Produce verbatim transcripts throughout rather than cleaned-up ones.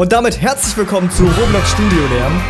Und damit herzlich willkommen zu Roblox Studio lernen.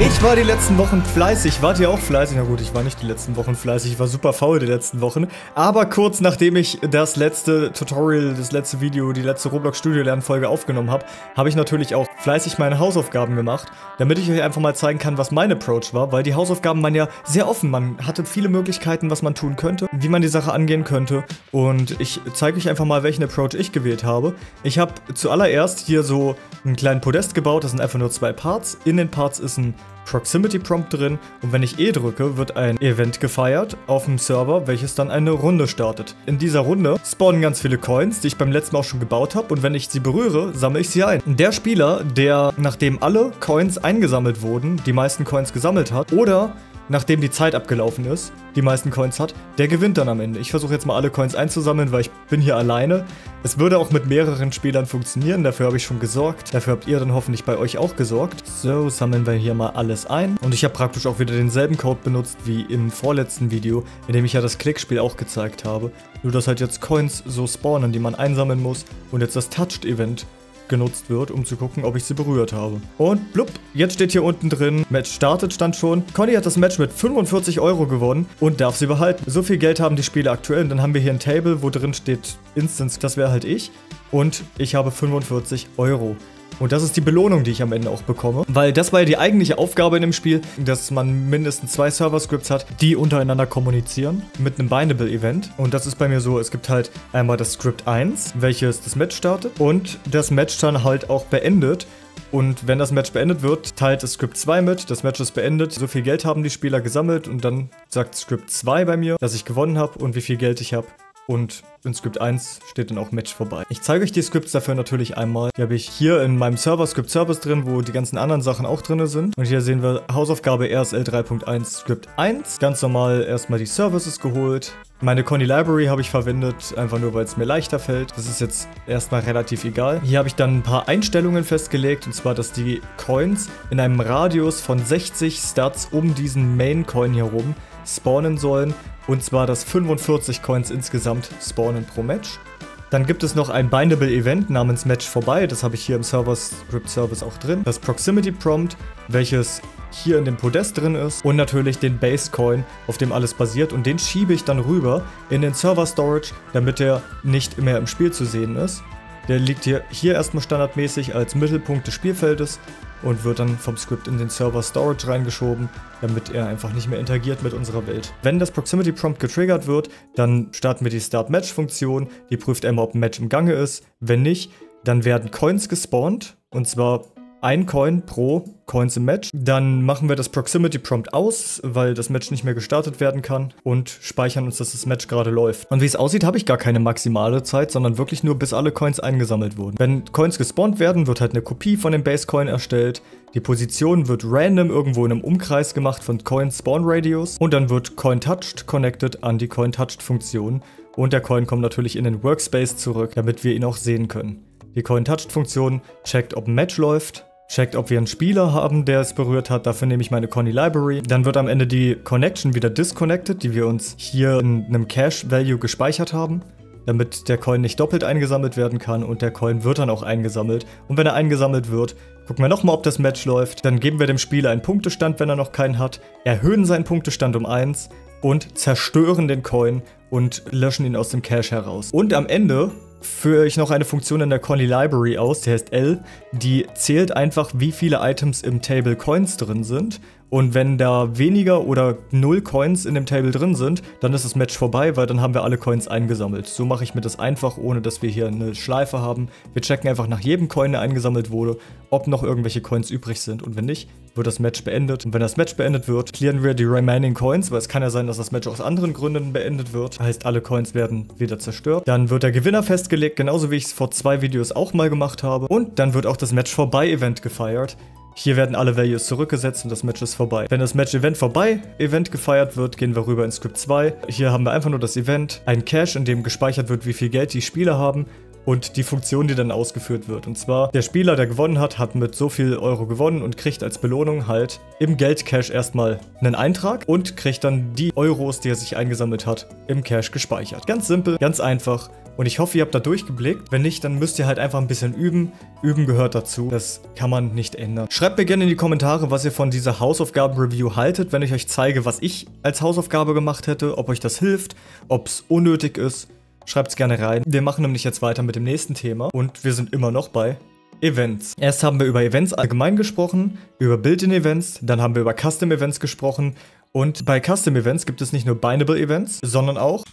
Ich war die letzten Wochen fleißig, wart ihr auch fleißig? Na gut, ich war nicht die letzten Wochen fleißig, ich war super faul die letzten Wochen. Aber kurz nachdem ich das letzte Tutorial, das letzte Video, die letzte Roblox Studio lernen Folge aufgenommen habe, habe ich natürlich auch fleißig meine Hausaufgaben gemacht, damit ich euch einfach mal zeigen kann, was mein Approach war, weil die Hausaufgaben waren ja sehr offen, man hatte viele Möglichkeiten, was man tun könnte, wie man die Sache angehen könnte, und ich zeige euch einfach mal, welchen Approach ich gewählt habe. Ich habe zuallererst hier so einen kleinen Podest gebaut, das sind einfach nur zwei Parts, in den Parts ist ein Proximity Prompt drin, und wenn ich E drücke, wird ein Event gefeiert auf dem Server, welches dann eine Runde startet. In dieser Runde spawnen ganz viele Coins, die ich beim letzten Mal auch schon gebaut habe, und wenn ich sie berühre, sammle ich sie ein. Der Spieler, der nachdem alle Coins eingesammelt wurden, die meisten Coins gesammelt hat, oder nachdem die Zeit abgelaufen ist, die meisten Coins hat, der gewinnt dann am Ende. Ich versuche jetzt mal alle Coins einzusammeln, weil ich bin hier alleine. Es würde auch mit mehreren Spielern funktionieren, dafür habe ich schon gesorgt. Dafür habt ihr dann hoffentlich bei euch auch gesorgt. So, sammeln wir hier mal alles ein. Und ich habe praktisch auch wieder denselben Code benutzt wie im vorletzten Video, in dem ich ja das Klickspiel auch gezeigt habe. Nur, dass halt jetzt Coins so spawnen, die man einsammeln muss, und jetzt das Touched-Event genutzt wird, um zu gucken, ob ich sie berührt habe. Und blub, jetzt steht hier unten drin, Match startet, stand schon. Konnie hat das Match mit fünfundvierzig Euro gewonnen und darf sie behalten. So viel Geld haben die Spieler aktuell. Und dann haben wir hier ein Table, wo drin steht Instance, das wäre halt ich. Und ich habe fünfundvierzig Euro. Und das ist die Belohnung, die ich am Ende auch bekomme. Weil das war ja die eigentliche Aufgabe in dem Spiel, dass man mindestens zwei Server-Scripts hat, die untereinander kommunizieren mit einem Bindable Event. Und das ist bei mir so, es gibt halt einmal das Script eins, welches das Match startet und das Match dann halt auch beendet. Und wenn das Match beendet wird, teilt das Script zwei mit, das Match ist beendet, so viel Geld haben die Spieler gesammelt, und dann sagt Script zwei bei mir, dass ich gewonnen habe und wie viel Geld ich habe. Und in Script eins steht dann auch Match vorbei. Ich zeige euch die Scripts dafür natürlich einmal. Die habe ich hier in meinem Server Script Service drin, wo die ganzen anderen Sachen auch drin sind. Und hier sehen wir Hausaufgabe R S L drei Punkt eins Script eins. Ganz normal erstmal die Services geholt. Meine Konnie Library habe ich verwendet, einfach nur, weil es mir leichter fällt. Das ist jetzt erstmal relativ egal. Hier habe ich dann ein paar Einstellungen festgelegt, und zwar, dass die Coins in einem Radius von sechzig Stats um diesen Main Coin hier rum spawnen sollen. Und zwar, dass fünfundvierzig Coins insgesamt spawnen pro Match. Dann gibt es noch ein Bindable Event namens Match vorbei. Das habe ich hier im Server Script Service auch drin. Das Proximity Prompt, welches hier in dem Podest drin ist. Und natürlich den Base Coin, auf dem alles basiert. Und den schiebe ich dann rüber in den Server Storage, damit der nicht mehr im Spiel zu sehen ist. Der liegt hier, hier erstmal standardmäßig als Mittelpunkt des Spielfeldes und wird dann vom Script in den Server Storage reingeschoben, damit er einfach nicht mehr interagiert mit unserer Welt. Wenn das Proximity Prompt getriggert wird, dann starten wir die Start-Match-Funktion, die prüft einmal, ob ein Match im Gange ist. Wenn nicht, dann werden Coins gespawnt, und zwar ein Coin pro Coins im Match. Dann machen wir das Proximity Prompt aus, weil das Match nicht mehr gestartet werden kann, und speichern uns, dass das Match gerade läuft. Und wie es aussieht, habe ich gar keine maximale Zeit, sondern wirklich nur, bis alle Coins eingesammelt wurden. Wenn Coins gespawnt werden, wird halt eine Kopie von dem Base Coin erstellt. Die Position wird random irgendwo in einem Umkreis gemacht von Coin Spawn Radius, und dann wird Coin Touched connected an die Coin Touched Funktion, und der Coin kommt natürlich in den Workspace zurück, damit wir ihn auch sehen können. Die Coin Touched Funktion checkt, ob ein Match läuft. Checkt, ob wir einen Spieler haben, der es berührt hat. Dafür nehme ich meine Konnie Library. Dann wird am Ende die Connection wieder disconnected, die wir uns hier in einem Cache-Value gespeichert haben, damit der Coin nicht doppelt eingesammelt werden kann, und der Coin wird dann auch eingesammelt. Und wenn er eingesammelt wird, gucken wir nochmal, ob das Match läuft. Dann geben wir dem Spieler einen Punktestand, wenn er noch keinen hat, erhöhen seinen Punktestand um eins und zerstören den Coin und löschen ihn aus dem Cache heraus. Und am Ende führe ich noch eine Funktion in der Konnie Library aus, die heißt L, die zählt einfach, wie viele Items im Table Coins drin sind, und wenn da weniger oder null Coins in dem Table drin sind, dann ist das Match vorbei, weil dann haben wir alle Coins eingesammelt. So mache ich mir das einfach, ohne dass wir hier eine Schleife haben. Wir checken einfach nach jedem Coin, der eingesammelt wurde, ob noch irgendwelche Coins übrig sind, und wenn nicht, wird das Match beendet. Und wenn das Match beendet wird, clearen wir die remaining Coins, weil es kann ja sein, dass das Match aus anderen Gründen beendet wird. Heißt, alle Coins werden wieder zerstört. Dann wird der Gewinner festgelegt, genauso wie ich es vor zwei Videos auch mal gemacht habe. Und dann wird auch das Match vorbei Event gefeiert. Hier werden alle Values zurückgesetzt und das Match ist vorbei. Wenn das Match Event vorbei Event gefeiert wird, gehen wir rüber in Script zwei. Hier haben wir einfach nur das Event, ein Cache, in dem gespeichert wird, wie viel Geld die Spieler haben. und die Funktion, die dann ausgeführt wird. Und zwar, der Spieler, der gewonnen hat, hat mit so viel Euro gewonnen und kriegt als Belohnung halt im Geldcache erstmal einen Eintrag und kriegt dann die Euros, die er sich eingesammelt hat, im Cache gespeichert. Ganz simpel, ganz einfach. Und ich hoffe, ihr habt da durchgeblickt. Wenn nicht, dann müsst ihr halt einfach ein bisschen üben. Üben gehört dazu. Das kann man nicht ändern. Schreibt mir gerne in die Kommentare, was ihr von dieser Hausaufgaben-Review haltet, wenn ich euch zeige, was ich als Hausaufgabe gemacht hätte, ob euch das hilft, ob es unnötig ist. Schreibt es gerne rein. Wir machen nämlich jetzt weiter mit dem nächsten Thema und wir sind immer noch bei Events. Erst haben wir über Events allgemein gesprochen, über Built-in-Events, dann haben wir über Custom-Events gesprochen und bei Custom-Events gibt es nicht nur Bindable-Events, sondern auch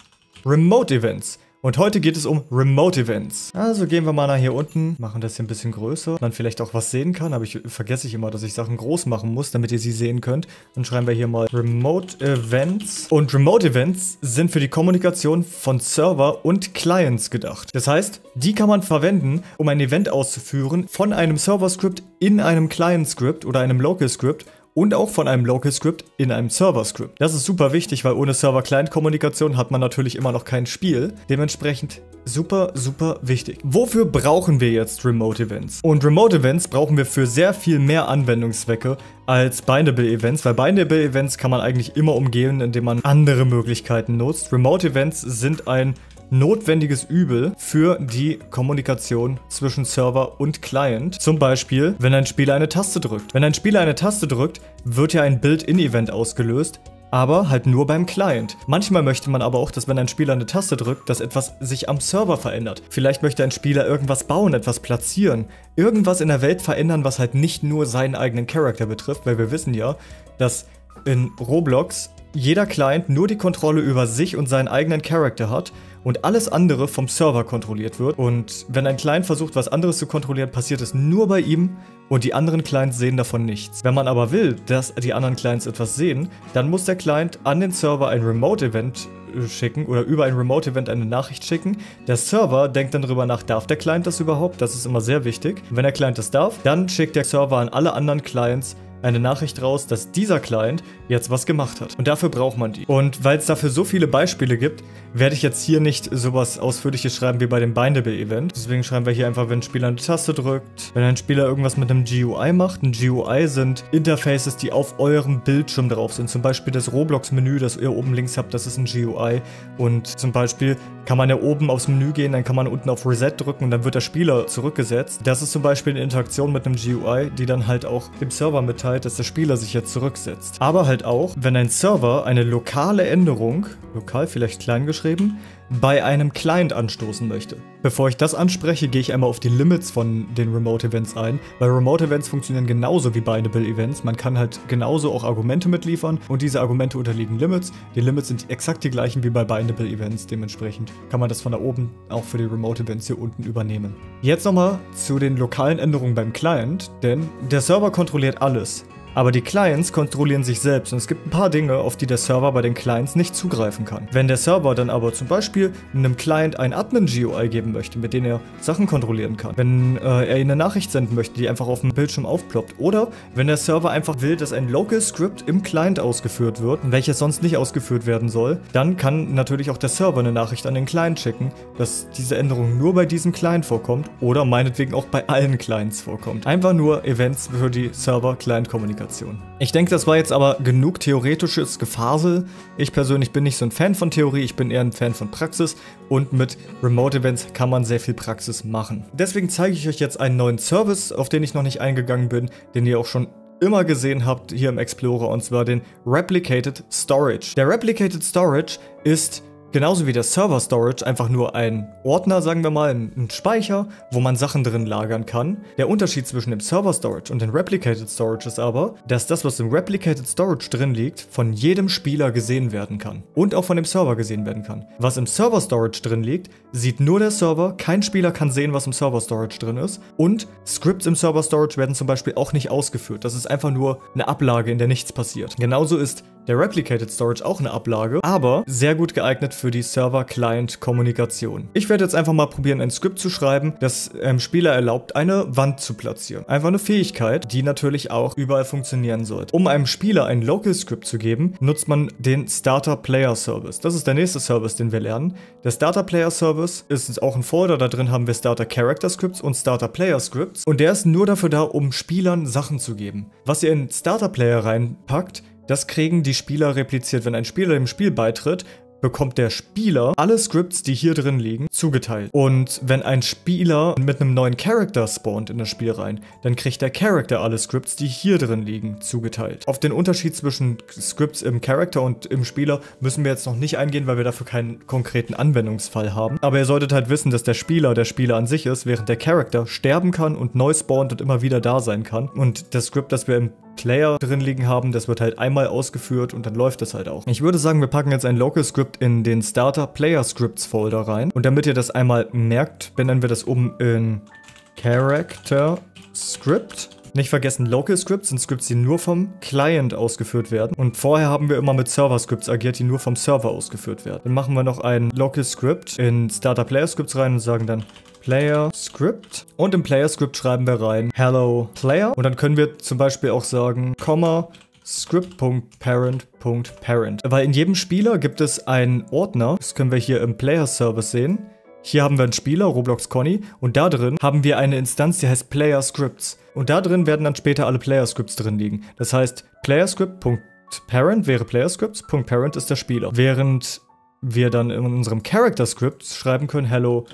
Remote-Events. Und heute geht es um Remote Events. Also gehen wir mal nach hier unten, machen das hier ein bisschen größer, man vielleicht auch was sehen kann, aber ich vergesse ich immer, dass ich Sachen groß machen muss, damit ihr sie sehen könnt. Dann schreiben wir hier mal Remote Events. Und Remote Events sind für die Kommunikation von Server und Clients gedacht. Das heißt, die kann man verwenden, um ein Event auszuführen von einem Server-Script in einem Client-Script oder einem Local-Script. Und auch von einem Local-Script in einem Server-Script. Das ist super wichtig, weil ohne Server-Client-Kommunikation hat man natürlich immer noch kein Spiel. Dementsprechend super, super wichtig. Wofür brauchen wir jetzt Remote-Events? Und Remote-Events brauchen wir für sehr viel mehr Anwendungszwecke als Bindable-Events, weil Bindable-Events kann man eigentlich immer umgehen, indem man andere Möglichkeiten nutzt. Remote-Events sind ein notwendiges Übel für die Kommunikation zwischen Server und Client. Zum Beispiel, wenn ein Spieler eine Taste drückt. Wenn ein Spieler eine Taste drückt, wird ja ein Built-in-Event ausgelöst, aber halt nur beim Client. Manchmal möchte man aber auch, dass wenn ein Spieler eine Taste drückt, dass etwas sich am Server verändert. Vielleicht möchte ein Spieler irgendwas bauen, etwas platzieren, irgendwas in der Welt verändern, was halt nicht nur seinen eigenen Charakter betrifft, weil wir wissen ja, dass in Roblox jeder Client nur die Kontrolle über sich und seinen eigenen Charakter hat und alles andere vom Server kontrolliert wird. Und wenn ein Client versucht, was anderes zu kontrollieren, passiert es nur bei ihm und die anderen Clients sehen davon nichts. Wenn man aber will, dass die anderen Clients etwas sehen, dann muss der Client an den Server ein Remote-Event schicken oder über ein Remote-Event eine Nachricht schicken. Der Server denkt dann darüber nach, darf der Client das überhaupt? Das ist immer sehr wichtig. Wenn der Client das darf, dann schickt der Server an alle anderen Clients eine Nachricht raus, dass dieser Client jetzt was gemacht hat. Und dafür braucht man die. Und weil es dafür so viele Beispiele gibt, werde ich jetzt hier nicht sowas Ausführliches schreiben wie bei dem Bindable-Event. Deswegen schreiben wir hier einfach, wenn ein Spieler eine Taste drückt, wenn ein Spieler irgendwas mit einem G U I macht. Ein G U I sind Interfaces, die auf eurem Bildschirm drauf sind. Zum Beispiel das Roblox-Menü, das ihr oben links habt, das ist ein G U I. Und zum Beispiel kann man ja oben aufs Menü gehen, dann kann man unten auf Reset drücken und dann wird der Spieler zurückgesetzt. Das ist zum Beispiel eine Interaktion mit einem G U I, die dann halt auch dem Server mitteilt, dass der Spieler sich jetzt zurücksetzt. Aber halt auch, wenn ein Server eine lokale Änderung, lokal vielleicht klein geschrieben, bei einem Client anstoßen möchte. Bevor ich das anspreche, gehe ich einmal auf die Limits von den Remote Events ein, weil Remote Events funktionieren genauso wie Bindable Events. Man kann halt genauso auch Argumente mitliefern und diese Argumente unterliegen Limits. Die Limits sind exakt die gleichen wie bei Bindable Events, dementsprechend kann man das von da oben auch für die Remote Events hier unten übernehmen. Jetzt nochmal zu den lokalen Änderungen beim Client, denn der Server kontrolliert alles. Aber die Clients kontrollieren sich selbst und es gibt ein paar Dinge, auf die der Server bei den Clients nicht zugreifen kann. Wenn der Server dann aber zum Beispiel einem Client ein Admin-G U I geben möchte, mit dem er Sachen kontrollieren kann, wenn äh, er eine Nachricht senden möchte, die einfach auf dem Bildschirm aufploppt, oder wenn der Server einfach will, dass ein Local-Script im Client ausgeführt wird, welches sonst nicht ausgeführt werden soll, dann kann natürlich auch der Server eine Nachricht an den Client schicken, dass diese Änderung nur bei diesem Client vorkommt oder meinetwegen auch bei allen Clients vorkommt. Einfach nur Events für die Server-Client-Kommunikation. Ich denke, das war jetzt aber genug theoretisches Gefasel. Ich persönlich bin nicht so ein Fan von Theorie, ich bin eher ein Fan von Praxis und mit Remote Events kann man sehr viel Praxis machen. Deswegen zeige ich euch jetzt einen neuen Service, auf den ich noch nicht eingegangen bin, den ihr auch schon immer gesehen habt hier im Explorer, und zwar den Replicated Storage. Der Replicated Storage ist genauso wie der Server Storage einfach nur ein Ordner, sagen wir mal, ein Speicher, wo man Sachen drin lagern kann. Der Unterschied zwischen dem Server Storage und dem Replicated Storage ist aber, dass das, was im Replicated Storage drin liegt, von jedem Spieler gesehen werden kann. Und auch von dem Server gesehen werden kann. Was im Server Storage drin liegt, sieht nur der Server, kein Spieler kann sehen, was im Server Storage drin ist. Und Scripts im Server Storage werden zum Beispiel auch nicht ausgeführt. Das ist einfach nur eine Ablage, in der nichts passiert. Genauso ist der Replicated Storage auch eine Ablage, aber sehr gut geeignet für die Server-Client-Kommunikation. Ich werde jetzt einfach mal probieren, ein Script zu schreiben, das dem Spieler erlaubt, eine Wand zu platzieren. Einfach eine Fähigkeit, die natürlich auch überall funktionieren sollte. Um einem Spieler ein Local Script zu geben, nutzt man den Starter Player Service. Das ist der nächste Service, den wir lernen. Der Starter Player Service ist auch ein Folder, da drin haben wir Starter Character Scripts und Starter Player Scripts und der ist nur dafür da, um Spielern Sachen zu geben. Was ihr in Starter Player reinpackt, das kriegen die Spieler repliziert. Wenn ein Spieler dem Spiel beitritt, bekommt der Spieler alle Scripts, die hier drin liegen, zugeteilt. Und wenn ein Spieler mit einem neuen Charakter spawnt in das Spiel rein, dann kriegt der Charakter alle Scripts, die hier drin liegen, zugeteilt. Auf den Unterschied zwischen Scripts im Charakter und im Spieler müssen wir jetzt noch nicht eingehen, weil wir dafür keinen konkreten Anwendungsfall haben. Aber ihr solltet halt wissen, dass der Spieler der Spieler an sich ist, während der Charakter sterben kann und neu spawnt und immer wieder da sein kann. Und das Script, das wir im Player drin liegen haben, das wird halt einmal ausgeführt und dann läuft das halt auch. Ich würde sagen, wir packen jetzt ein Local Script in den Starter Player Scripts Folder rein und damit ihr das einmal merkt, benennen wir das um in Character Script. Nicht vergessen, Local Scripts sind Scripts, die nur vom Client ausgeführt werden und vorher haben wir immer mit Server Scripts agiert, die nur vom Server ausgeführt werden. Dann machen wir noch ein Local Script in Starter Player Scripts rein und sagen dann Player Script und im Player Script schreiben wir rein Hello Player und dann können wir zum Beispiel auch sagen Komma Script.parent.parent, weil in jedem Spieler gibt es einen Ordner, das können wir hier im Player Service sehen. Hier haben wir einen Spieler, Roblox Konnie, und da drin haben wir eine Instanz, die heißt Player Scripts und da drin werden dann später alle Player Scripts drin liegen. Das heißt Player Script.parent wäre Player Scripts.parent ist der Spieler, während wir dann in unserem Character Script schreiben können Hello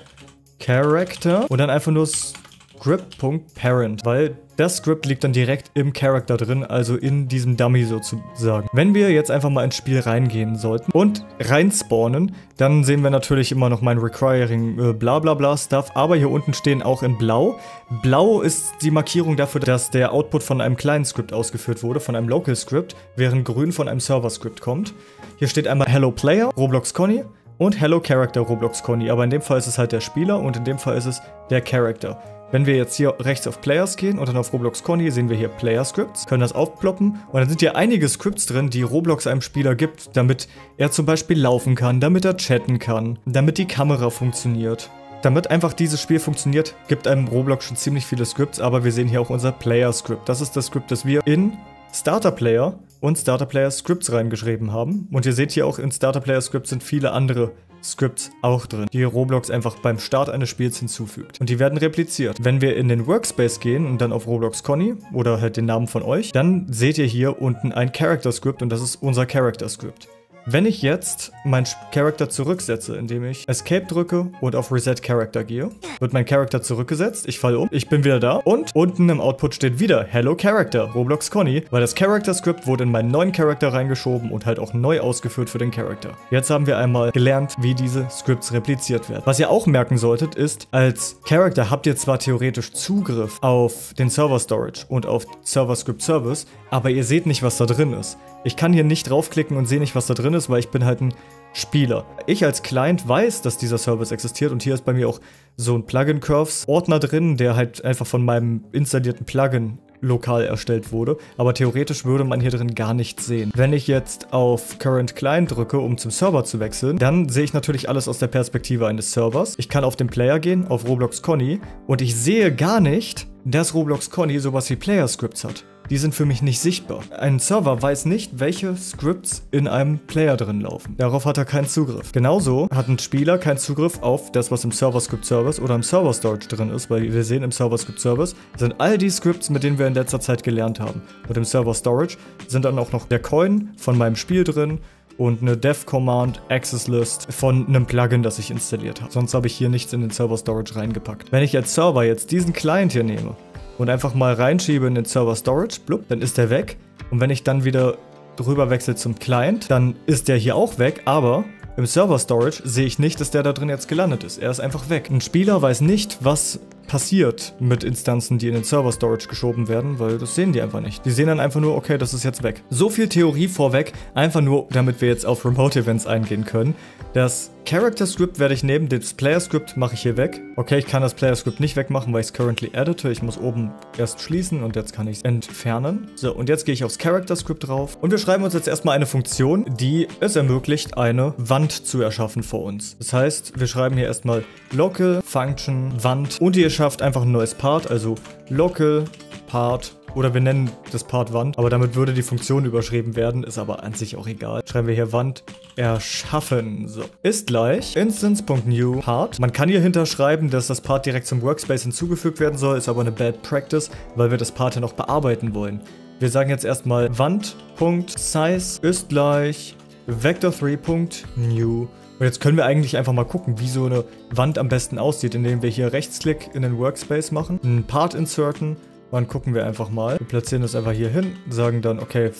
Character und dann einfach nur Script.parent, weil das Script liegt dann direkt im Character drin, also in diesem Dummy sozusagen. Wenn wir jetzt einfach mal ins Spiel reingehen sollten und reinspawnen, dann sehen wir natürlich immer noch mein Requiring äh, bla bla bla Stuff, aber hier unten stehen auch in blau. Blau ist die Markierung dafür, dass der Output von einem kleinen Script ausgeführt wurde, von einem Local Script, während grün von einem Server Script kommt. Hier steht einmal Hello Player, Roblox Konnie. Und Hello Character Roblox Konnie, aber in dem Fall ist es halt der Spieler und in dem Fall ist es der Character. Wenn wir jetzt hier rechts auf Players gehen und dann auf Roblox Konnie, sehen wir hier Player Scripts, können das aufploppen und dann sind hier einige Scripts drin, die Roblox einem Spieler gibt, damit er zum Beispiel laufen kann, damit er chatten kann, damit die Kamera funktioniert. Damit einfach dieses Spiel funktioniert, gibt einem Roblox schon ziemlich viele Scripts, aber wir sehen hier auch unser Player Script. Das ist das Script, das wir in Starter Player und Starter Player Scripts reingeschrieben haben. Und ihr seht hier auch, in Starter Player Scripts sind viele andere Scripts auch drin, die Roblox einfach beim Start eines Spiels hinzufügt. Und die werden repliziert. Wenn wir in den Workspace gehen und dann auf Roblox Konnie oder halt den Namen von euch, dann seht ihr hier unten ein Character Script und das ist unser Character Script. Wenn ich jetzt meinen Charakter zurücksetze, indem ich Escape drücke und auf Reset Character gehe, wird mein Charakter zurückgesetzt, ich falle um, ich bin wieder da und unten im Output steht wieder Hello Character, Roblox Konnie, weil das Character Script wurde in meinen neuen Charakter reingeschoben und halt auch neu ausgeführt für den Charakter. Jetzt haben wir einmal gelernt, wie diese Scripts repliziert werden. Was ihr auch merken solltet ist, als Charakter habt ihr zwar theoretisch Zugriff auf den Server Storage und auf Server Script Service, aber ihr seht nicht, was da drin ist. Ich kann hier nicht draufklicken und sehe nicht, was da drin ist, weil ich bin halt ein Spieler. Ich als Client weiß, dass dieser Service existiert und hier ist bei mir auch so ein Plugin-Curves-Ordner drin, der halt einfach von meinem installierten Plugin lokal erstellt wurde, aber theoretisch würde man hier drin gar nichts sehen. Wenn ich jetzt auf Current Client drücke, um zum Server zu wechseln, dann sehe ich natürlich alles aus der Perspektive eines Servers. Ich kann auf den Player gehen, auf Roblox Konnie und ich sehe gar nicht, dass Roblox Konnie sowas wie Player-Scripts hat. Die sind für mich nicht sichtbar. Ein Server weiß nicht, welche Scripts in einem Player drin laufen. Darauf hat er keinen Zugriff. Genauso hat ein Spieler keinen Zugriff auf das, was im Server Script Service oder im Server Storage drin ist, weil wir sehen, im Server Script Service sind all die Scripts, mit denen wir in letzter Zeit gelernt haben. Und im Server Storage sind dann auch noch der Coin von meinem Spiel drin und eine Dev-Command Access List von einem Plugin, das ich installiert habe. Sonst habe ich hier nichts in den Server Storage reingepackt. Wenn ich als Server jetzt diesen Client hier nehme und einfach mal reinschiebe in den Server Storage, blub, dann ist der weg. Und wenn ich dann wieder drüber wechsle zum Client, dann ist der hier auch weg, aber im Server Storage sehe ich nicht, dass der da drin jetzt gelandet ist. Er ist einfach weg. Ein Spieler weiß nicht, was passiert mit Instanzen, die in den Server Storage geschoben werden, weil das sehen die einfach nicht. Die sehen dann einfach nur, okay, das ist jetzt weg. So viel Theorie vorweg, einfach nur, damit wir jetzt auf Remote Events eingehen können, dass Character Script werde ich neben das Player Script mache ich hier weg. Okay, ich kann das Player Script nicht wegmachen, weil ich es currently edite. Ich muss oben erst schließen und jetzt kann ich es entfernen. So, und jetzt gehe ich aufs Character Script drauf und wir schreiben uns jetzt erstmal eine Funktion, die es ermöglicht, eine Wand zu erschaffen vor uns. Das heißt, wir schreiben hier erstmal local function Wand und die erschafft einfach ein neues Part, also local Part. Oder wir nennen das Part Wand, aber damit würde die Funktion überschrieben werden, ist aber an sich auch egal. Schreiben wir hier Wand erschaffen. So, ist gleich instance.new Part. Man kann hier hinter schreiben, dass das Part direkt zum Workspace hinzugefügt werden soll, ist aber eine Bad Practice, weil wir das Part ja noch bearbeiten wollen. Wir sagen jetzt erstmal Wand.size ist gleich vector three.new. Und jetzt können wir eigentlich einfach mal gucken, wie so eine Wand am besten aussieht, indem wir hier Rechtsklick in den Workspace machen, einen Part inserten. Dann gucken wir einfach mal. Wir platzieren das einfach hier hin, sagen dann, okay,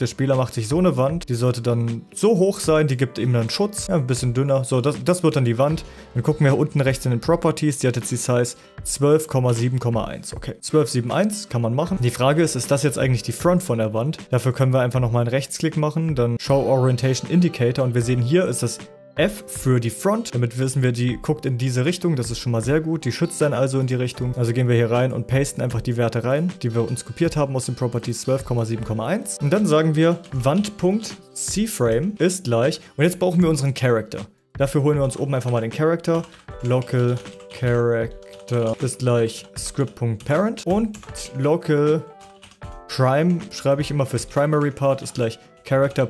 der Spieler macht sich so eine Wand, die sollte dann so hoch sein, die gibt ihm dann Schutz, ja, ein bisschen dünner. So, das, das wird dann die Wand. Dann gucken wir hier unten rechts in den Properties, die hat jetzt die Size zwölf Komma sieben Komma eins. Okay, zwölf Komma sieben Komma eins kann man machen. Die Frage ist, ist das jetzt eigentlich die Front von der Wand? Dafür können wir einfach nochmal einen Rechtsklick machen, dann Show Orientation Indicator und wir sehen hier ist das F für die Front, damit wissen wir, die guckt in diese Richtung, das ist schon mal sehr gut, die schützt dann also in die Richtung. Also gehen wir hier rein und pasten einfach die Werte rein, die wir uns kopiert haben aus den Properties zwölf Komma sieben Komma eins. Und dann sagen wir Wand.CFrame ist gleich und jetzt brauchen wir unseren Character. Dafür holen wir uns oben einfach mal den Character, local Character ist gleich Script.Parent und local Prime schreibe ich immer fürs Primary Part ist gleich Character.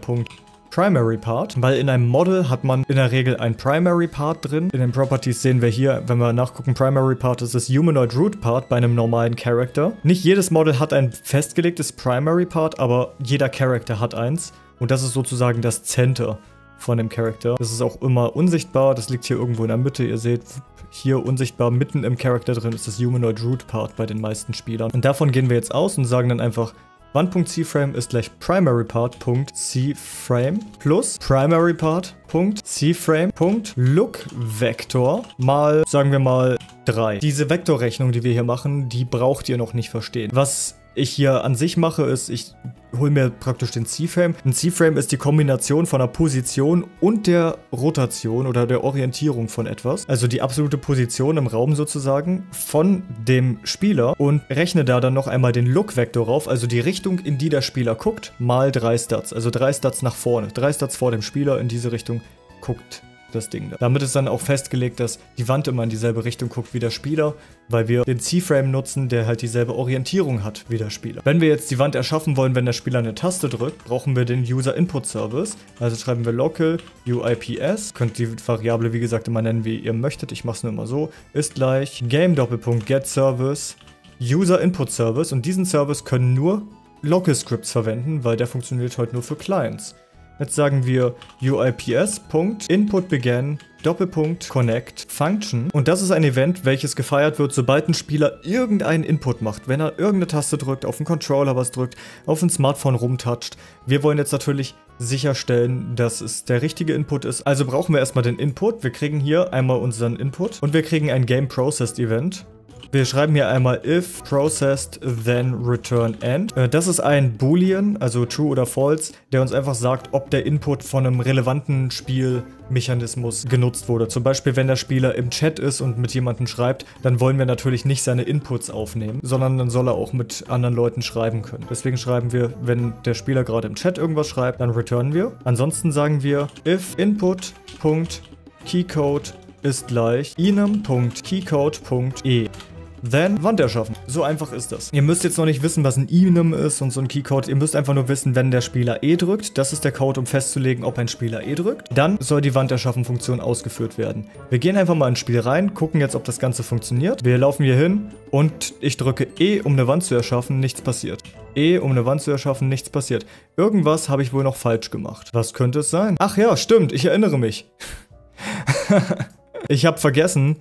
Primary Part, weil in einem Model hat man in der Regel ein Primary Part drin. In den Properties sehen wir hier, wenn wir nachgucken, Primary Part ist das Humanoid Root Part bei einem normalen Character. Nicht jedes Model hat ein festgelegtes Primary Part, aber jeder Character hat eins. Und das ist sozusagen das Center von dem Character. Das ist auch immer unsichtbar, das liegt hier irgendwo in der Mitte. Ihr seht, hier unsichtbar mitten im Character drin ist das Humanoid Root Part bei den meisten Spielern. Und davon gehen wir jetzt aus und sagen dann einfach, Wand.CFrame ist gleich PrimaryPart.CFrame plus PrimaryPart.CFrame.LookVector mal, sagen wir mal, drei. Diese Vektorrechnung, die wir hier machen, die braucht ihr noch nicht verstehen. Was ich hier an sich mache, ist, ich hole mir praktisch den C-Frame. Ein C-Frame ist die Kombination von der Position und der Rotation oder der Orientierung von etwas. Also die absolute Position im Raum sozusagen von dem Spieler und rechne da dann noch einmal den Look-Vektor rauf, also die Richtung, in die der Spieler guckt, mal drei Stats. Also drei Stats nach vorne, drei Stats vor dem Spieler, in diese Richtung guckt das Ding da. Damit ist dann auch festgelegt, dass die Wand immer in dieselbe Richtung guckt wie der Spieler, weil wir den C-Frame nutzen, der halt dieselbe Orientierung hat wie der Spieler. Wenn wir jetzt die Wand erschaffen wollen, wenn der Spieler eine Taste drückt, brauchen wir den User Input Service. Also schreiben wir local U I P S. Könnt die Variable wie gesagt immer nennen, wie ihr möchtet. Ich mache es nur immer so. Ist gleich Game Doppelpunkt Get Service User Input Service und diesen Service können nur Local Scripts verwenden, weil der funktioniert heute nur für Clients. Jetzt sagen wir U I P S.inputBegin Doppelpunkt Connect Function und das ist ein Event, welches gefeiert wird, sobald ein Spieler irgendeinen Input macht. Wenn er irgendeine Taste drückt, auf den Controller was drückt, auf ein Smartphone rumtatscht. Wir wollen jetzt natürlich sicherstellen, dass es der richtige Input ist. Also brauchen wir erstmal den Input. Wir kriegen hier einmal unseren Input und wir kriegen ein GameProcessed-Event. Wir schreiben hier einmal if processed then return end. Das ist ein Boolean, also true oder false, der uns einfach sagt, ob der Input von einem relevanten Spielmechanismus genutzt wurde. Zum Beispiel, wenn der Spieler im Chat ist und mit jemandem schreibt, dann wollen wir natürlich nicht seine Inputs aufnehmen, sondern dann soll er auch mit anderen Leuten schreiben können. Deswegen schreiben wir, wenn der Spieler gerade im Chat irgendwas schreibt, dann returnen wir. Ansonsten sagen wir if input.keycode ist gleich enum.keycode.e. Then Wand erschaffen. So einfach ist das. Ihr müsst jetzt noch nicht wissen, was ein enum ist und so ein Keycode. Ihr müsst einfach nur wissen, wenn der Spieler E drückt. Das ist der Code, um festzulegen, ob ein Spieler E drückt. Dann soll die Wand erschaffen Funktion ausgeführt werden. Wir gehen einfach mal ins Spiel rein, gucken jetzt, ob das Ganze funktioniert. Wir laufen hier hin und ich drücke E, um eine Wand zu erschaffen. Nichts passiert. E, um eine Wand zu erschaffen. Nichts passiert. Irgendwas habe ich wohl noch falsch gemacht. Was könnte es sein? Ach ja, stimmt. Ich erinnere mich. Ich habe vergessen,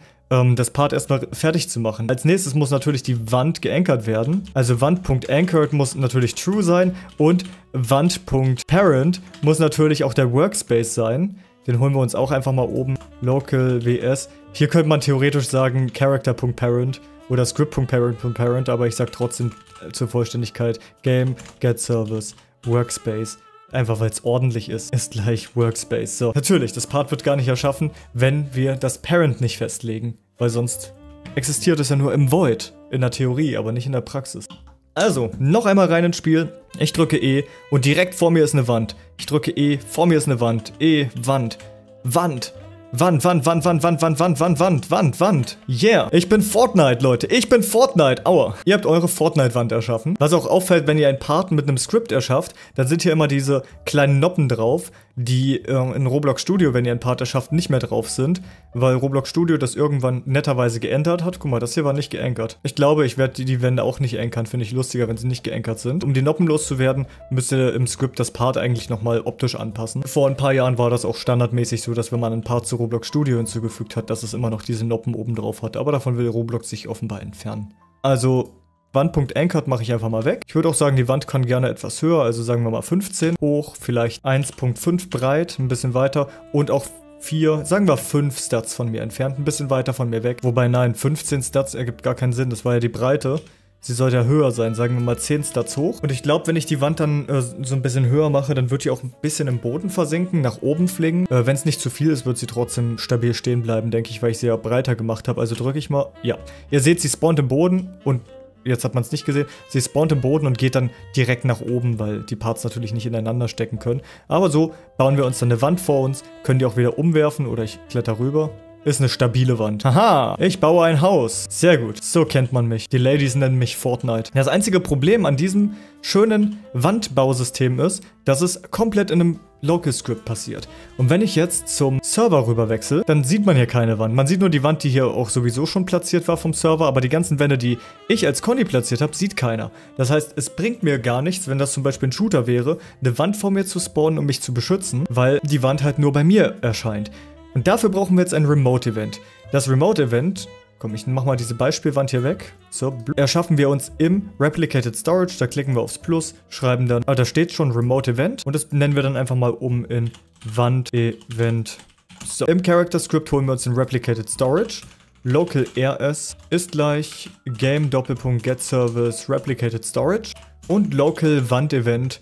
das Part erstmal fertig zu machen. Als nächstes muss natürlich die Wand geankert werden. Also Wand.anchored muss natürlich true sein und Wand.parent muss natürlich auch der Workspace sein. Den holen wir uns auch einfach mal oben. Local W S. Hier könnte man theoretisch sagen Character.parent oder Script.parent.parent, aber ich sage trotzdem zur Vollständigkeit Game, Get Service, Workspace. einfach weil es ordentlich ist, ist gleich Workspace. So, natürlich, das Part wird gar nicht erschaffen, wenn wir das Parent nicht festlegen, weil sonst existiert es ja nur im Void, in der Theorie, aber nicht in der Praxis. Also, noch einmal rein ins Spiel, ich drücke E und direkt vor mir ist eine Wand. Ich drücke E, vor mir ist eine Wand, E, Wand, Wand. Wand, Wand, Wand, Wand, Wand, Wand, Wand, Wand, Wand, Wand, Wand. Yeah. Ich bin Fortnite, Leute. Ich bin Fortnite. Aua. Ihr habt eure Fortnite-Wand erschaffen. Was auch auffällt, wenn ihr einen Part mit einem Script erschafft, dann sind hier immer diese kleinen Noppen drauf, die äh, in Roblox Studio, wenn ihr einen Part erschafft, nicht mehr drauf sind, weil Roblox Studio das irgendwann netterweise geändert hat. Guck mal, das hier war nicht geankert. Ich glaube, ich werde die, die Wände auch nicht ankern. Finde ich lustiger, wenn sie nicht geankert sind. Um die Noppen loszuwerden, müsst ihr im Script das Part eigentlich nochmal optisch anpassen. Vor ein paar Jahren war das auch standardmäßig so, dass wenn man einen Part zu Roblox Studio hinzugefügt hat, dass es immer noch diese Noppen oben drauf hat, aber davon will Roblox sich offenbar entfernen. Also Wand.anchored mache ich einfach mal weg. Ich würde auch sagen, die Wand kann gerne etwas höher, also sagen wir mal fünfzehn hoch, vielleicht eins Komma fünf breit, ein bisschen weiter und auch vier, sagen wir fünf Stats von mir entfernt, ein bisschen weiter von mir weg. Wobei nein, fünfzehn Stats ergibt gar keinen Sinn, das war ja die Breite. Sie sollte ja höher sein, sagen wir mal zehn Stats hoch. Und ich glaube, wenn ich die Wand dann äh, so ein bisschen höher mache, dann wird die auch ein bisschen im Boden versinken, nach oben fliegen. Äh, wenn es nicht zu viel ist, wird sie trotzdem stabil stehen bleiben, denke ich, weil ich sie ja breiter gemacht habe. Also drücke ich mal, ja. Ihr seht, sie spawnt im Boden und, jetzt hat man es nicht gesehen, sie spawnt im Boden und geht dann direkt nach oben, weil die Parts natürlich nicht ineinander stecken können. Aber so bauen wir uns dann eine Wand vor uns, können die auch wieder umwerfen oder ich kletter rüber. Ist eine stabile Wand. Haha, ich baue ein Haus. Sehr gut. So kennt man mich. Die Ladies nennen mich Fortnite. Das einzige Problem an diesem schönen Wandbausystem ist, dass es komplett in einem Local Script passiert. Und wenn ich jetzt zum Server rüber wechsle, dann sieht man hier keine Wand. Man sieht nur die Wand, die hier auch sowieso schon platziert war vom Server, aber die ganzen Wände, die ich als Konnie platziert habe, sieht keiner. Das heißt, es bringt mir gar nichts, wenn das zum Beispiel ein Shooter wäre, eine Wand vor mir zu spawnen, um mich zu beschützen, weil die Wand halt nur bei mir erscheint. Und dafür brauchen wir jetzt ein Remote Event. Das Remote Event, komm, ich mach mal diese Beispielwand hier weg. So, erschaffen wir uns im Replicated Storage. Da klicken wir aufs Plus, schreiben dann, ah, da steht schon Remote Event. Und das nennen wir dann einfach mal um in Wand Event. So, im Character Script holen wir uns den Replicated Storage. Local R S ist gleich Game-Doppelpunkt-Get-Service Replicated Storage. Und Local Wand Event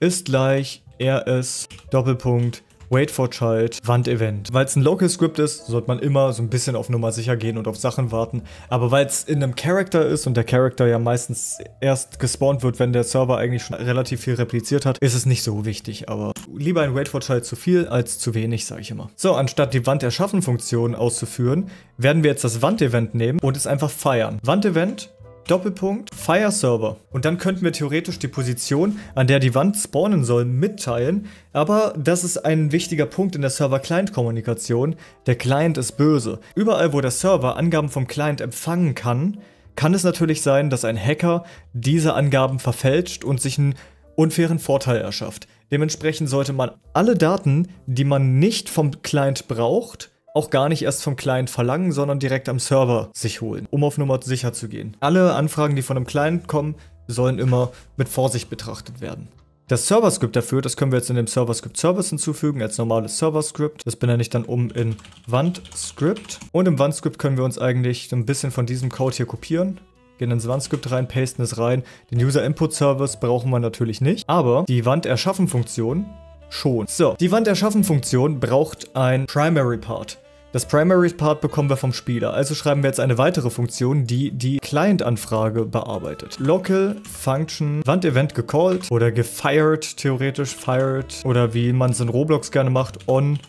ist gleich R S-Doppelpunkt Wait for Child, Wand-Event. Weil es ein Local Script ist, sollte man immer so ein bisschen auf Nummer sicher gehen und auf Sachen warten. Aber weil es in einem Character ist und der Character ja meistens erst gespawnt wird, wenn der Server eigentlich schon relativ viel repliziert hat, ist es nicht so wichtig. Aber lieber ein Wait for Child zu viel als zu wenig, sage ich immer. So, anstatt die Wand-Erschaffen-Funktion auszuführen, werden wir jetzt das Wand-Event nehmen und es einfach feiern. Wand-Event Doppelpunkt Fire Server. Und dann könnten wir theoretisch die Position, an der die Wand spawnen soll, mitteilen. Aber das ist ein wichtiger Punkt in der Server-Client-Kommunikation. Der Client ist böse. Überall, wo der Server Angaben vom Client empfangen kann, kann es natürlich sein, dass ein Hacker diese Angaben verfälscht und sich einen unfairen Vorteil erschafft. Dementsprechend sollte man alle Daten, die man nicht vom Client braucht, auch gar nicht erst vom Client verlangen, sondern direkt am Server sich holen, um auf Nummer sicher zu gehen. Alle Anfragen, die von einem Client kommen, sollen immer mit Vorsicht betrachtet werden. Das Server-Script dafür, das können wir jetzt in dem Server-Script-Service hinzufügen, als normales Server-Script. Das benenne ich dann um in Wand-Script. Und im Wand-Script können wir uns eigentlich ein bisschen von diesem Code hier kopieren. Gehen ins Wand-Script rein, pasten es rein. Den User Input Service brauchen wir natürlich nicht, aber die Wand-Erschaffen-Funktion schon. So, die Wand-Erschaffen-Funktion braucht ein Primary-Part. Das Primary Part bekommen wir vom Spieler, also schreiben wir jetzt eine weitere Funktion, die die Client-Anfrage bearbeitet. Local Function Wand-Event gecalled oder gefired, theoretisch fired oder wie man es in Roblox gerne macht, on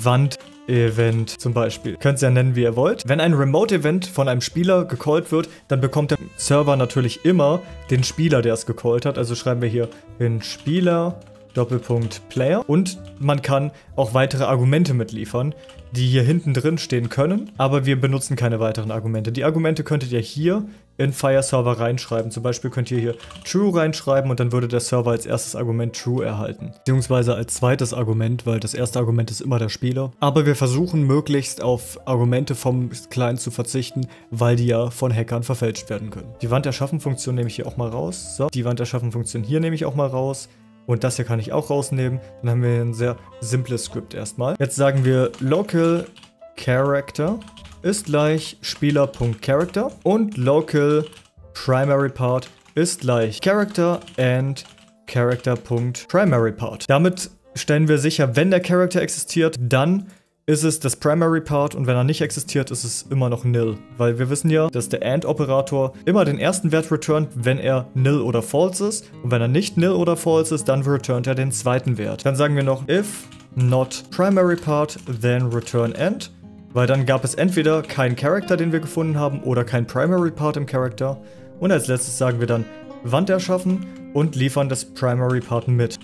Wand Event zum Beispiel. Könnt ihr ja nennen, wie ihr wollt. Wenn ein Remote Event von einem Spieler gecallt wird, dann bekommt der Server natürlich immer den Spieler, der es gecallt hat. Also schreiben wir hier den Spieler Doppelpunkt Player und man kann auch weitere Argumente mitliefern, die hier hinten drin stehen können, aber wir benutzen keine weiteren Argumente. Die Argumente könntet ihr hier in Fire Server reinschreiben. Zum Beispiel könnt ihr hier True reinschreiben und dann würde der Server als erstes Argument True erhalten. Beziehungsweise als zweites Argument, weil das erste Argument ist immer der Spieler. Aber wir versuchen möglichst auf Argumente vom Client zu verzichten, weil die ja von Hackern verfälscht werden können. Die Wand-Erschaffen-Funktion nehme ich hier auch mal raus. So, die Wand-Erschaffen-Funktion hier nehme ich auch mal raus. Und das hier kann ich auch rausnehmen. Dann haben wir ein sehr simples Script erstmal. Jetzt sagen wir local character ist gleich Spieler.character und local primary part ist gleich character and Character.PrimaryPart. Damit stellen wir sicher, wenn der Character existiert, dann ist es das Primary Part, und wenn er nicht existiert, ist es immer noch nil. Weil wir wissen ja, dass der AND-Operator immer den ersten Wert returnt, wenn er nil oder false ist. Und wenn er nicht nil oder false ist, dann returnt er den zweiten Wert. Dann sagen wir noch if not primary part, then return end. Weil dann gab es entweder keinen Character, den wir gefunden haben, oder kein Primary Part im Character. Und als letztes sagen wir dann Wand erschaffen und liefern das Primary Part mit.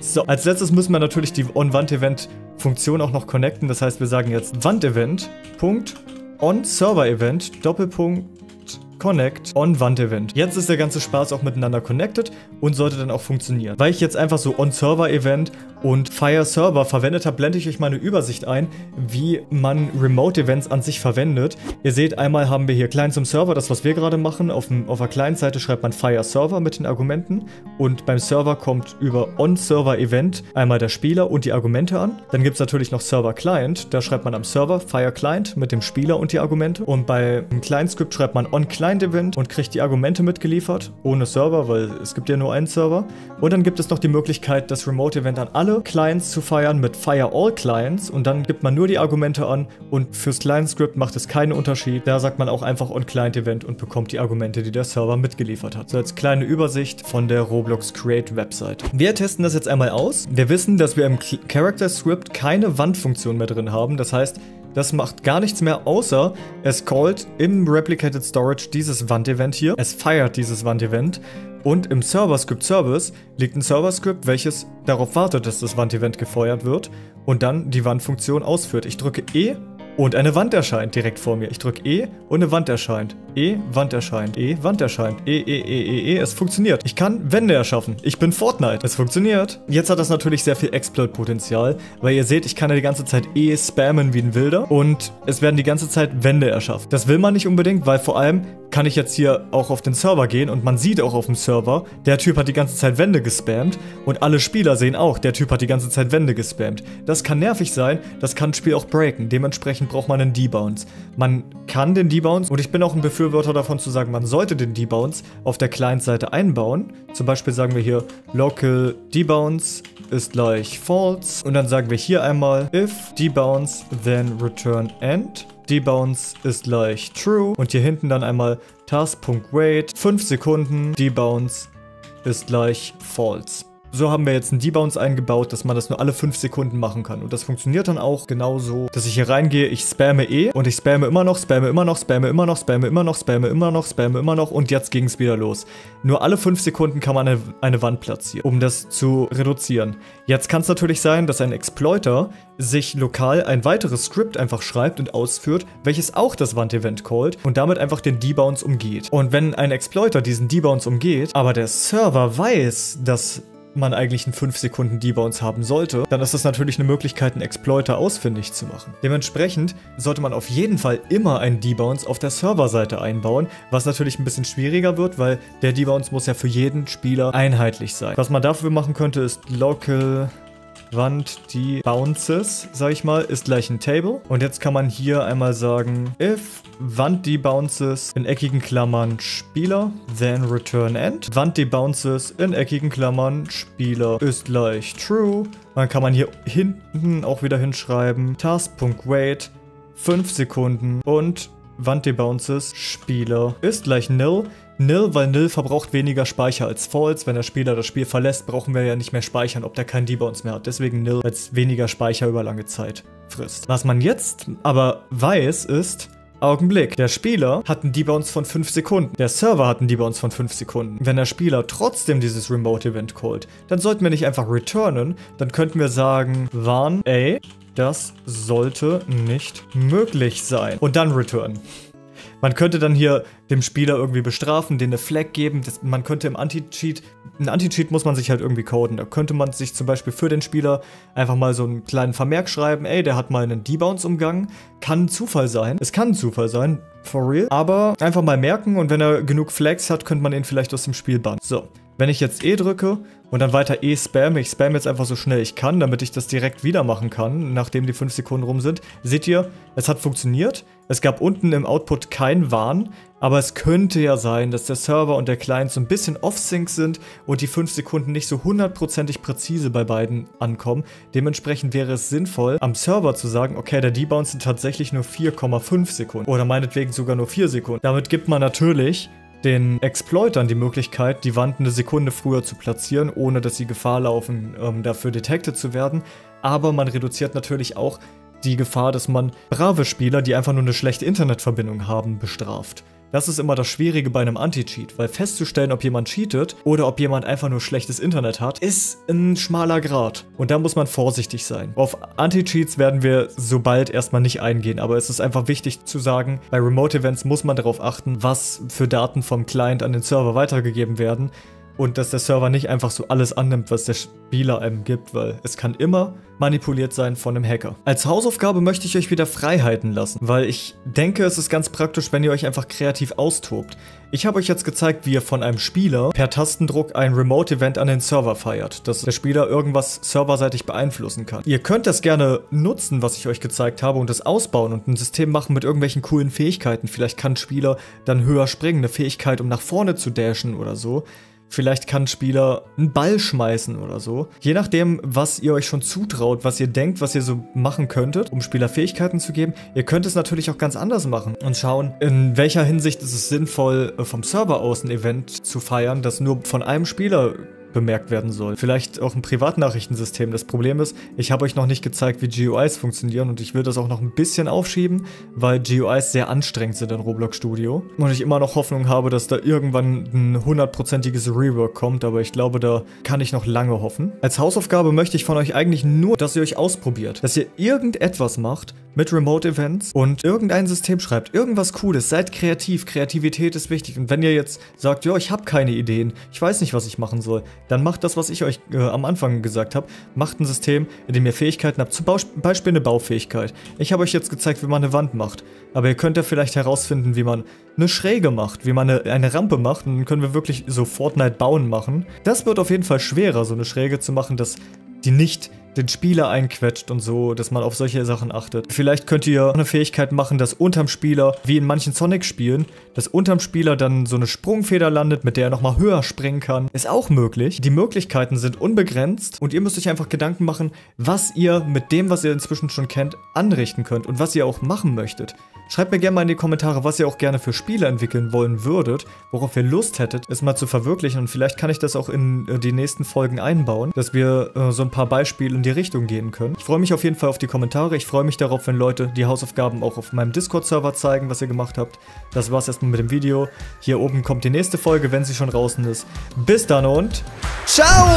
So, als letztes müssen wir natürlich die On-Wand-Event-Funktion auch noch connecten. Das heißt, wir sagen jetzt Wand-Event.OnServerEvent Doppelpunkt Connect OnWandEvent. Jetzt ist der ganze Spaß auch miteinander connected und sollte dann auch funktionieren. Weil ich jetzt einfach so OnServerEvent und FireServer verwendet habe, blende ich euch mal eine Übersicht ein, wie man Remote-Events an sich verwendet. Ihr seht, einmal haben wir hier Client zum Server, das was wir gerade machen. Auf, dem, auf der Client-Seite schreibt man FireServer mit den Argumenten und beim Server kommt über On-Server-Event einmal der Spieler und die Argumente an. Dann gibt es natürlich noch Server-Client, da schreibt man am Server FireClient mit dem Spieler und die Argumente, und bei dem Client-Script schreibt man On-Client-Event und kriegt die Argumente mitgeliefert, ohne Server, weil es gibt ja nur einen Server. Und dann gibt es noch die Möglichkeit, das Remote-Event an alle Clients zu feiern mit Fire All Clients, und dann gibt man nur die Argumente an und fürs Client Script macht es keinen Unterschied. Da sagt man auch einfach On Client Event und bekommt die Argumente, die der Server mitgeliefert hat. So als kleine Übersicht von der Roblox Create Website. Wir testen das jetzt einmal aus. Wir wissen, dass wir im Character Script keine Wandfunktion mehr drin haben. Das heißt, das macht gar nichts mehr, außer es callt im Replicated Storage dieses Wand-Event hier. Es feiert dieses Wand-Event. Und im Server Script Service liegt ein Server Script, welches darauf wartet, dass das Wand-Event gefeuert wird und dann die Wand-Funktion ausführt. Ich drücke E und eine Wand erscheint direkt vor mir. Ich drücke E und eine Wand erscheint. E, Wand erscheint. E, Wand erscheint. E, E, E, E, E. Es funktioniert. Ich kann Wände erschaffen. Ich bin Fortnite. Es funktioniert. Jetzt hat das natürlich sehr viel Exploit-Potenzial, weil ihr seht, ich kann ja die ganze Zeit E spammen wie ein Wilder und es werden die ganze Zeit Wände erschaffen. Das will man nicht unbedingt, weil vor allem kann ich jetzt hier auch auf den Server gehen und man sieht auch auf dem Server, der Typ hat die ganze Zeit Wände gespammt und alle Spieler sehen auch, der Typ hat die ganze Zeit Wände gespammt. Das kann nervig sein, das kann das Spiel auch breaken, dementsprechend braucht man einen Debounce. Man kann den Debounce, und ich bin auch ein Befürworter davon zu sagen, man sollte den Debounce auf der Client-Seite einbauen. Zum Beispiel sagen wir hier local debounce ist gleich false und dann sagen wir hier einmal if debounce then return end. Debounce ist gleich true und hier hinten dann einmal task.wait fünf Sekunden, debounce ist gleich false. So haben wir jetzt einen Debounce eingebaut, dass man das nur alle fünf Sekunden machen kann. Und das funktioniert dann auch genauso, dass ich hier reingehe, ich spamme eh und ich spamme immer noch, spamme immer noch, spamme immer noch, spamme immer noch, spamme immer noch, spamme immer noch und jetzt ging es wieder los. Nur alle fünf Sekunden kann man eine, eine Wand platzieren, um das zu reduzieren. Jetzt kann es natürlich sein, dass ein Exploiter sich lokal ein weiteres Script einfach schreibt und ausführt, welches auch das Wand-Event callt und damit einfach den Debounce umgeht. Und wenn ein Exploiter diesen Debounce umgeht, aber der Server weiß, dass man eigentlich einen fünf Sekunden Debounce haben sollte, dann ist das natürlich eine Möglichkeit, einen Exploiter ausfindig zu machen. Dementsprechend sollte man auf jeden Fall immer einen Debounce auf der Serverseite einbauen, was natürlich ein bisschen schwieriger wird, weil der Debounce muss ja für jeden Spieler einheitlich sein. Was man dafür machen könnte, ist local Wand debounces, sag ich mal, ist gleich ein Table. Und jetzt kann man hier einmal sagen, if Wand debounces in eckigen Klammern Spieler, then return end. Wand debounces in eckigen Klammern Spieler ist gleich true. Und dann kann man hier hinten auch wieder hinschreiben, task.wait fünf Sekunden und Wand debounces Spieler ist gleich nil. Nil, weil Nil verbraucht weniger Speicher als False. Wenn der Spieler das Spiel verlässt, brauchen wir ja nicht mehr speichern, ob der keinen Debounce mehr hat. Deswegen Nil als weniger Speicher über lange Zeit frisst. Was man jetzt aber weiß ist, Augenblick, der Spieler hat einen Debounce von fünf Sekunden. Der Server hat einen Debounce von fünf Sekunden. Wenn der Spieler trotzdem dieses Remote Event callt, dann sollten wir nicht einfach returnen. Dann könnten wir sagen, warn, ey, das sollte nicht möglich sein. Und dann return. Man könnte dann hier dem Spieler irgendwie bestrafen, denen eine Flag geben. Das, man könnte im Anti-Cheat, ein Anti-Cheat muss man sich halt irgendwie coden. Da könnte man sich zum Beispiel für den Spieler einfach mal so einen kleinen Vermerk schreiben. Ey, der hat mal einen Debounce umgangen. Kann ein Zufall sein. Es kann ein Zufall sein, for real. Aber einfach mal merken, und wenn er genug Flags hat, könnte man ihn vielleicht aus dem Spiel bannen. So. Wenn ich jetzt E drücke und dann weiter E spamme, ich spamme jetzt einfach so schnell ich kann, damit ich das direkt wieder machen kann, nachdem die fünf Sekunden rum sind. Seht ihr, es hat funktioniert. Es gab unten im Output kein Warn, aber es könnte ja sein, dass der Server und der Client so ein bisschen off-sync sind und die fünf Sekunden nicht so hundertprozentig präzise bei beiden ankommen. Dementsprechend wäre es sinnvoll, am Server zu sagen, okay, der Debounce sind tatsächlich nur vier Komma fünf Sekunden oder meinetwegen sogar nur vier Sekunden. Damit gibt man natürlich den Exploitern die Möglichkeit, die Wand eine Sekunde früher zu platzieren, ohne dass sie Gefahr laufen, ähm, dafür detected zu werden. Aber man reduziert natürlich auch die Gefahr, dass man brave Spieler, die einfach nur eine schlechte Internetverbindung haben, bestraft. Das ist immer das Schwierige bei einem Anti-Cheat, weil festzustellen, ob jemand cheatet oder ob jemand einfach nur schlechtes Internet hat, ist ein schmaler Grat. Und da muss man vorsichtig sein. Auf Anti-Cheats werden wir sobald erstmal nicht eingehen, aber es ist einfach wichtig zu sagen, bei Remote-Events muss man darauf achten, was für Daten vom Client an den Server weitergegeben werden und dass der Server nicht einfach so alles annimmt, was der Spieler einem gibt, weil es kann immer manipuliert sein von einem Hacker. Als Hausaufgabe möchte ich euch wieder Freiheiten lassen, weil ich denke, es ist ganz praktisch, wenn ihr euch einfach kreativ austobt. Ich habe euch jetzt gezeigt, wie ihr von einem Spieler per Tastendruck ein Remote-Event an den Server feiert, dass der Spieler irgendwas serverseitig beeinflussen kann. Ihr könnt das gerne nutzen, was ich euch gezeigt habe, und das ausbauen und ein System machen mit irgendwelchen coolen Fähigkeiten. Vielleicht kann ein Spieler dann höher springen, eine Fähigkeit, um nach vorne zu dashen oder so. Vielleicht kann ein Spieler einen Ball schmeißen oder so. Je nachdem, was ihr euch schon zutraut, was ihr denkt, was ihr so machen könntet, um Spieler Fähigkeiten zu geben. Ihr könnt es natürlich auch ganz anders machen und schauen, in welcher Hinsicht ist es sinnvoll, vom Server aus ein Event zu feiern, das nur von einem Spieler bemerkt werden soll. Vielleicht auch ein Privatnachrichtensystem. Das Problem ist, ich habe euch noch nicht gezeigt, wie G U Is funktionieren und ich will das auch noch ein bisschen aufschieben, weil G U Is sehr anstrengend sind in Roblox Studio und ich immer noch Hoffnung habe, dass da irgendwann ein hundertprozentiges Rework kommt, aber ich glaube, da kann ich noch lange hoffen. Als Hausaufgabe möchte ich von euch eigentlich nur, dass ihr euch ausprobiert, dass ihr irgendetwas macht mit Remote Events und irgendein System schreibt, irgendwas Cooles, seid kreativ, Kreativität ist wichtig. Und wenn ihr jetzt sagt, ja, ich habe keine Ideen, ich weiß nicht, was ich machen soll, dann macht das, was ich euch äh, am Anfang gesagt habe. Macht ein System, in dem ihr Fähigkeiten habt. Zum Beispiel eine Baufähigkeit. Ich habe euch jetzt gezeigt, wie man eine Wand macht. Aber ihr könnt ja vielleicht herausfinden, wie man eine Schräge macht, wie man eine, eine Rampe macht. Und dann können wir wirklich so Fortnite bauen machen. Das wird auf jeden Fall schwerer, so eine Schräge zu machen, dass die nicht den Spieler einquetscht und so, dass man auf solche Sachen achtet. Vielleicht könnt ihr eine Fähigkeit machen, dass unterm Spieler, wie in manchen Sonic-Spielen, dass unterm Spieler dann so eine Sprungfeder landet, mit der er nochmal höher springen kann. Ist auch möglich. Die Möglichkeiten sind unbegrenzt und ihr müsst euch einfach Gedanken machen, was ihr mit dem, was ihr inzwischen schon kennt, anrichten könnt und was ihr auch machen möchtet. Schreibt mir gerne mal in die Kommentare, was ihr auch gerne für Spiele entwickeln wollen würdet, worauf ihr Lust hättet, es mal zu verwirklichen. Und vielleicht kann ich das auch in äh, die nächsten Folgen einbauen, dass wir äh, so ein paar Beispiele in die Richtung gehen können. Ich freue mich auf jeden Fall auf die Kommentare. Ich freue mich darauf, wenn Leute die Hausaufgaben auch auf meinem Discord-Server zeigen, was ihr gemacht habt. Das war's erstmal mit dem Video. Hier oben kommt die nächste Folge, wenn sie schon draußen ist. Bis dann und ciao!